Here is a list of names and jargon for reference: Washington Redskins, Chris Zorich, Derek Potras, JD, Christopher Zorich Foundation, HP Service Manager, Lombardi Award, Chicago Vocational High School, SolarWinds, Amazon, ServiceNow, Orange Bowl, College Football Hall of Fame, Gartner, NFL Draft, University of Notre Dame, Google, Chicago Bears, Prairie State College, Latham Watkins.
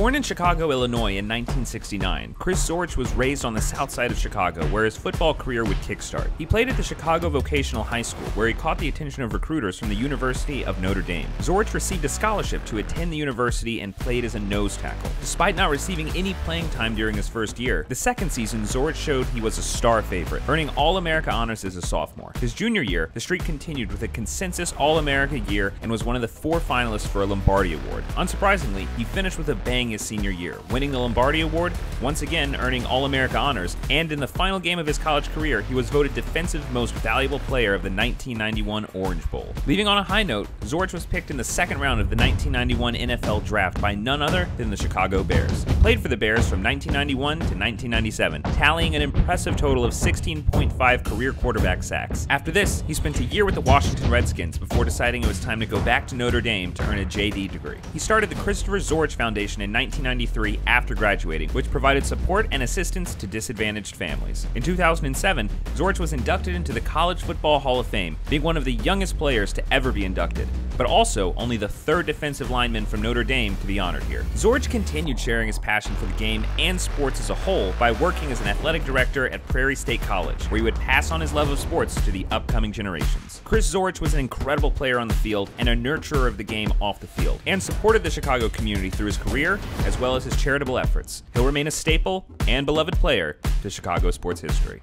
Born in Chicago, Illinois in 1969, Chris Zorich was raised on the south side of Chicago, where his football career would kickstart. He played at the Chicago Vocational High School, where he caught the attention of recruiters from the University of Notre Dame. Zorich received a scholarship to attend the university and played as a nose tackle. Despite not receiving any playing time during his first year, the second season Zorich showed he was a star favorite, earning All-America honors as a sophomore. His junior year, the streak continued with a consensus All-America year and was one of the four finalists for a Lombardi Award. Unsurprisingly, he finished with a bang his senior year, winning the Lombardi Award, once again earning All-America honors, and in the final game of his college career, he was voted defensive most valuable player of the 1991 Orange Bowl. Leaving on a high note, Zorich was picked in the second round of the 1991 NFL Draft by none other than the Chicago Bears. He played for the Bears from 1991 to 1997, tallying an impressive total of 16.5 career quarterback sacks. After this, he spent a year with the Washington Redskins before deciding it was time to go back to Notre Dame to earn a JD degree. He started the Christopher Zorich Foundation in 1993 after graduating, which provided support and assistance to disadvantaged families. In 2007, Zorich was inducted into the College Football Hall of Fame, being one of the youngest players to ever be inducted, but also only the third defensive lineman from Notre Dame to be honored here. Zorich continued sharing his passion for the game and sports as a whole by working as an athletic director at Prairie State College, where he would pass on his love of sports to the upcoming generations. Chris Zorich was an incredible player on the field and a nurturer of the game off the field, and supported the Chicago community through his career as well as his charitable efforts. He'll remain a staple and beloved player to Chicago sports history.